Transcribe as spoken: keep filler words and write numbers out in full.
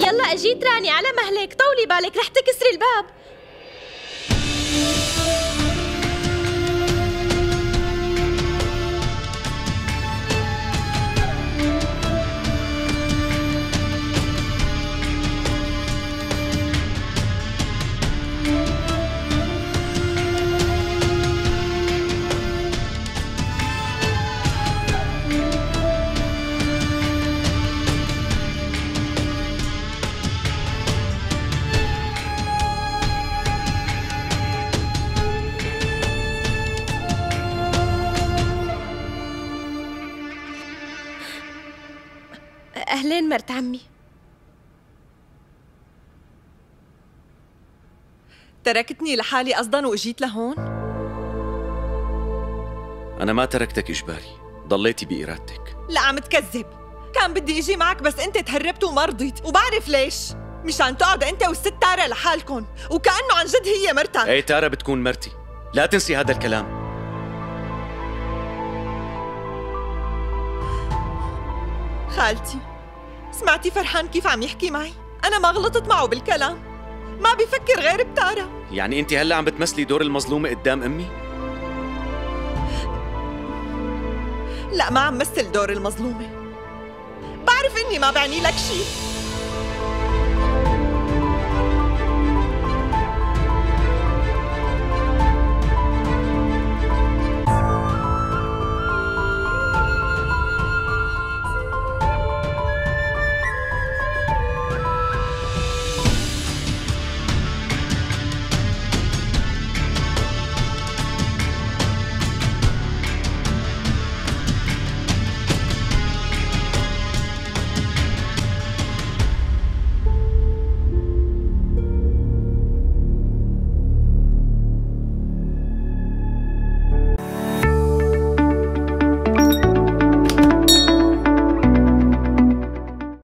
يلا اجيت راني، على مهلك، طولي بالك رح تكسري الباب. أهلين مرت عمي. تركتني لحالي قصداً وإجيت لهون؟ أنا ما تركتك إجباري، ضليتي بإرادتك. لا عم تكذب، كان بدي أجي معك بس أنت تهربت وما رضيت، وبعرف ليش، مشان تقعد أنت والست تارة لحالكم، وكأنه عن جد هي مرتك. إيه تارة بتكون مرتي، لا تنسي هذا الكلام. خالتي، سمعتي فرحان كيف عم يحكي معي؟ أنا ما غلطت معه بالكلام، ما بفكر غير بتارة. يعني أنت هلا عم بتمثلي دور المظلومة قدام أمي؟ لا ما عم مثل دور المظلومة، بعرف إني ما بعني لك شيء.